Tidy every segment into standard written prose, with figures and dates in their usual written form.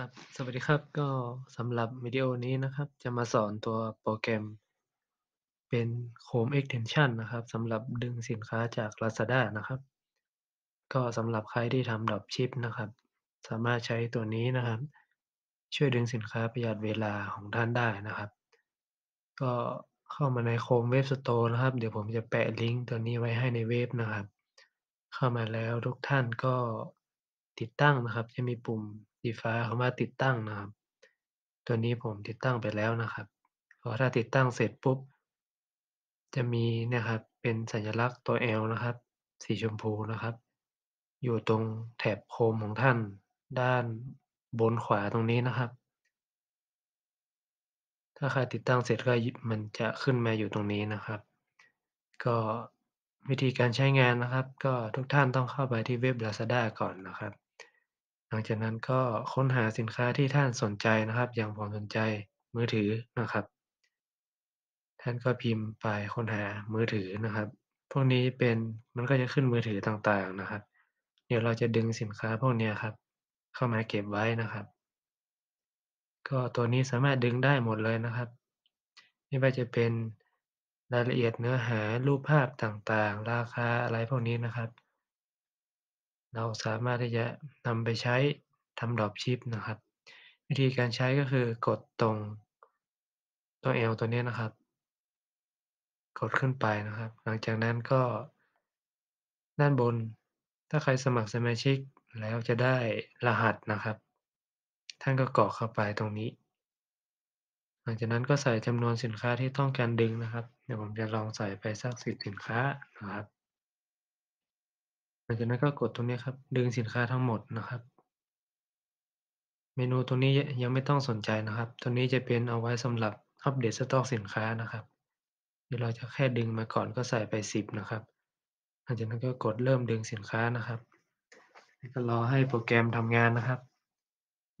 ครับสวัสดีครับก็สำหรับวิดีโอนี้นะครับจะมาสอนตัวโปรแกรมเป็น Chrome Extension นะครับสำหรับดึงสินค้าจาก Lazada นะครับก็สำหรับใครที่ทำดรอปชิปนะครับสามารถใช้ตัวนี้นะครับช่วยดึงสินค้าประหยัดเวลาของท่านได้นะครับก็เข้ามาใน Chrome Web Store นะครับเดี๋ยวผมจะแปะลิงก์ตัวนี้ไว้ให้ในเว็บนะครับเข้ามาแล้วทุกท่านก็ติดตั้งนะครับจะมีปุ่มสีฟ้าคำว่าติดตั้งนะครับตัวนี้ผมติดตั้งไปแล้วนะครับพอถ้าติดตั้งเสร็จปุ๊บจะมีนะครับเป็นสัญลักษณ์ตัว L นะครับสีชมพูนะครับอยู่ตรงแถบโคมของท่านด้านบนขวาตรงนี้นะครับถ้าใครติดตั้งเสร็จก็มันจะขึ้นมาอยู่ตรงนี้นะครับก็วิธีการใช้งานนะครับก็ทุกท่านต้องเข้าไปที่เว็บ Lazada ก่อนนะครับหลังจากนั้นก็ค้นหาสินค้าที่ท่านสนใจนะครับอย่างผมสนใจมือถือนะครับท่านก็พิมพ์ไปค้นหามือถือนะครับพวกนี้เป็นมันก็จะขึ้นมือถือต่างๆนะครับเดี๋ยวเราจะดึงสินค้าพวกนี้ครับเข้ามาเก็บไว้นะครับก็ตัวนี้สามารถดึงได้หมดเลยนะครับไม่ว่าจะเป็นรายละเอียดเนื้อหารูปภาพต่างๆราคาอะไรพวกนี้นะครับเราสามารถที่จะนำไปใช้ทำดรอปชิปนะครับวิธีการใช้ก็คือกดตรงตัว L ตัวนี้นะครับกดขึ้นไปนะครับหลังจากนั้นก็ด้านบนถ้าใครสมัครสมาชิกแล้วจะได้รหัสนะครับท่านก็กรอกเข้าไปตรงนี้หลังจากนั้นก็ใส่จำนวนสินค้าที่ต้องการดึงนะครับเดี๋ยวผมจะลองใส่ไปสัก10สินค้านะครับหลังจากนั้นก็กดตรงนี้ครับดึงสินค้าทั้งหมดนะครับเมนูตรงนี้ยังไม่ต้องสนใจนะครับตัวนี้จะเป็นเอาไว้สำหรับอัปเดตสต็อกสินค้านะครับเดี๋ยวเราจะแค่ดึงมาก่อนก็ใส่ไป10นะครับหลังจากนั้นก็กดเริ่มดึงสินค้านะครับแล้วก็รอให้โปรแกรมทำงานนะครับ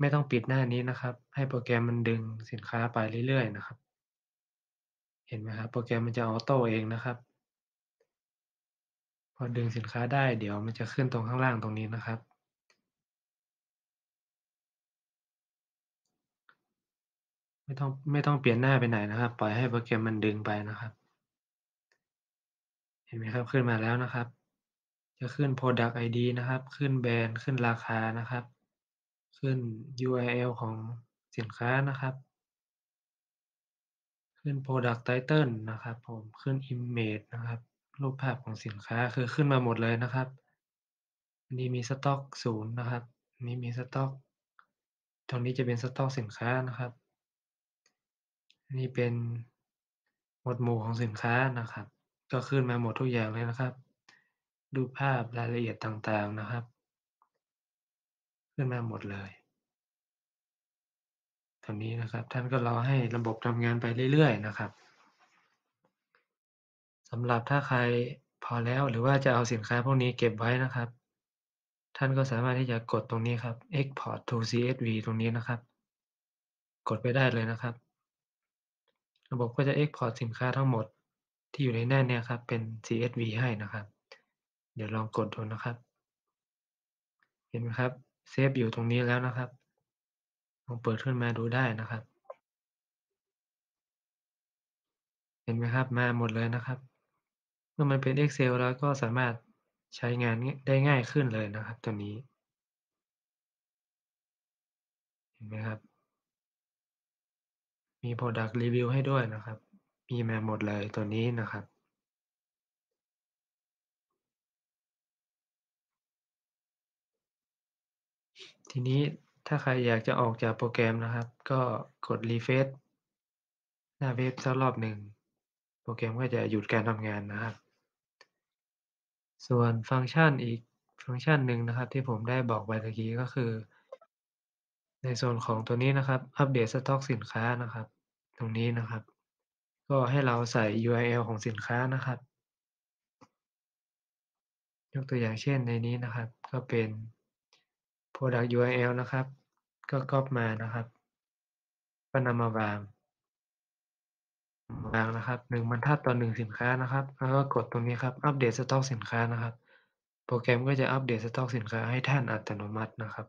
ไม่ต้องปิดหน้านี้นะครับให้โปรแกรมมันดึงสินค้าไปเรื่อยๆนะครับเห็นไหมครับโปรแกรมมันจะออโต้เองนะครับพอดึงสินค้าได้เดี๋ยวมันจะขึ้นตรงข้างล่างตรงนี้นะครับไม่ต้องเปลี่ยนหน้าไปไหนนะครับปล่อยให้โปรแกรมมันดึงไปนะครับเห็นไหมครับขึ้นมาแล้วนะครับจะขึ้น Product ID นะครับขึ้นแบรนด์ขึ้นราคานะครับขึ้น URL ของสินค้านะครับขึ้น Product Title นะครับผมขึ้น Image นะครับรูปภาพของสินค้าคือขึ้นมาหมดเลยนะครับอันนี้มีสต็อก0นะครับอันนี้มีสต็อกตรงนี้จะเป็นสต็อกสินค้านะครับอันนี้เป็นหมวดหมู่ของสินค้านะครับก็ขึ้นมาหมดทุกอย่างเลยนะครับรูปภาพรายละเอียดต่างๆนะครับขึ้นมาหมดเลยตอนนี้นะครับท่านก็รอให้ระบบทำงานไปเรื่อยๆนะครับสำหรับถ้าใครพอแล้วหรือว่าจะเอาสินค้าพวกนี้เก็บไว้นะครับท่านก็สามารถที่จะกดตรงนี้ครับ Export to CSV ตรงนี้นะครับกดไปได้เลยนะครับระบบก็จะ Export สินค้าทั้งหมดที่อยู่ในหน้าเนี่ยครับเป็น CSV ให้นะครับเดี๋ยวลองกดดูนะครับเห็นไหมครับเซฟอยู่ตรงนี้แล้วนะครับลองเปิดขึ้นมาดูได้นะครับเห็นไหมครับมาหมดเลยนะครับเมื่อมันเป็น Excel แล้วก็สามารถใช้งานได้ง่ายขึ้นเลยนะครับตัวนี้เห็นไหมครับมี Product Review ให้ด้วยนะครับมีมาหมดเลยตัวนี้นะครับทีนี้ถ้าใครอยากจะออกจากโปรแกรมนะครับก็กดรีเฟรชหน้าเว็บสักรอบหนึ่งโปรแกรมก็จะหยุดการทำงานนะครับส่วนฟังก์ชันอีกฟังก์ชันหนึ่งนะครับที่ผมได้บอกไปตะกี้ก็คือในส่วนของตัวนี้นะครับอัปเดตสต็อกสินค้านะครับตรงนี้นะครับก็ให้เราใส่ URL ของสินค้านะครับยกตัวอย่างเช่นในนี้นะครับก็เป็นProduct URL นะครับก็ก๊อปมานะครับก็นำมาวางนะครับ1บรรทัดต่อ1สินค้านะครับแล้วก็กดตรงนี้ครับอัปเดตสต็อกสินค้านะครับโปรแกรมก็จะอัปเดตสต็อกสินค้าให้ท่านอัตโนมัตินะครับ